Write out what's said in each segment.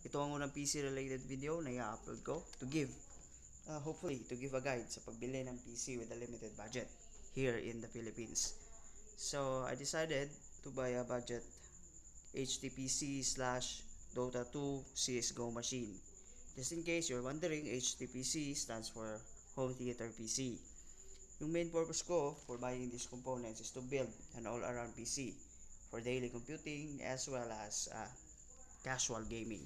ito ang unang PC related video na i-upload ko to give, hopefully, to give a guide sa pagbili ng PC with a limited budget here in the Philippines. So I decided to buy a budget HTPC/Dota 2 CSGO machine. Just in case you're wondering, HTPC stands for Home Theater PC. Yung main purpose ko for buying these components is to build an all-around PC for daily computing as well as casual gaming.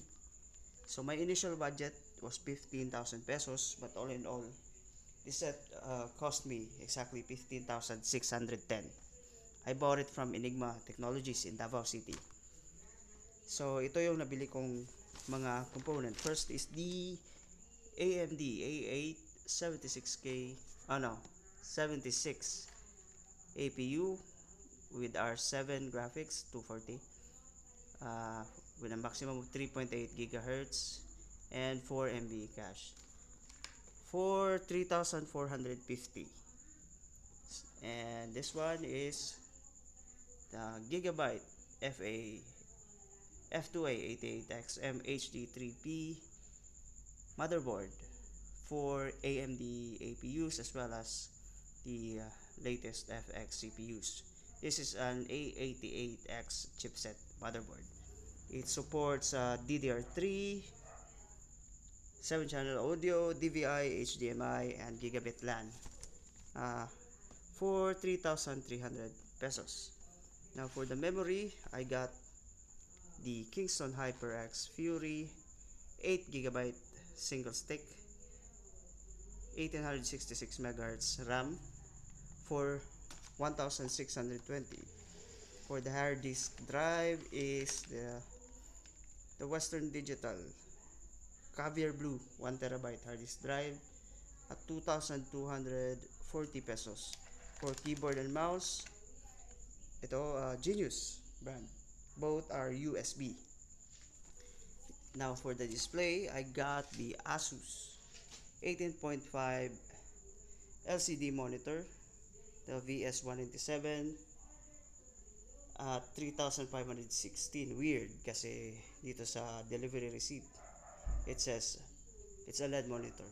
So my initial budget was 15,000 pesos, but all in all, this set cost me exactly 15,610. I bought it from Enigma Technologies in Davao City. So ito yung nabili kong mga component. First is the AMD A8 76 APU with R7 graphics 240 with a maximum of 3.8 GHz and 4 MB cache for 3,450. And this one is the Gigabyte GA-F2A88XM-HD3P motherboard for AMD APUs as well as the latest FX CPUs. This is an A88X chipset motherboard. It supports DDR3, 7-channel audio, DVI, HDMI, and gigabit LAN for 3,300 pesos. Now for the memory, I got the Kingston HyperX Fury 8GB single stick 1866 MHz RAM for 1,620. For the hard disk drive is the Western Digital Caviar Blue 1TB hard disk drive at 2,240 pesos. For keyboard and mouse, ito Genius brand. Both are USB. Now for the display, I got the Asus 18.5 LCD monitor, the VS197 at 3,516. Weird kasi dito sa delivery receipt it says it's a LED monitor.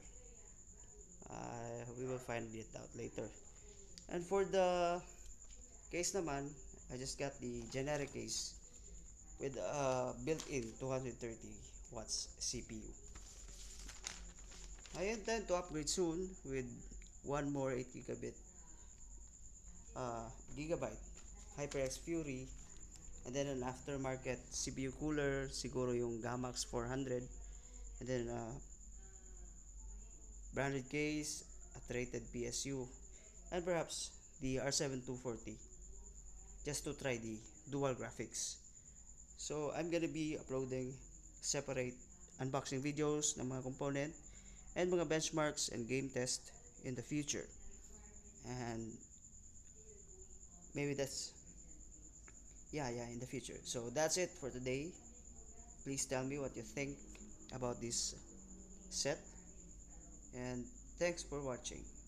We will find it out later. And for the case naman, I just got the generic case with a built-in 230 watts CPU. I intend to upgrade soon with one more 8GB Gigabyte HyperX Fury, and then an aftermarket CPU cooler, siguro yung Gammaxx 400, and then a branded case, a rated PSU, and perhaps the R7 240 just to try the dual graphics. So I'm gonna be uploading separate unboxing videos ng mga component and mga benchmarks and game test in the future, and maybe that's in the future. So that's it for today. Please tell me what you think about this set, and thanks for watching.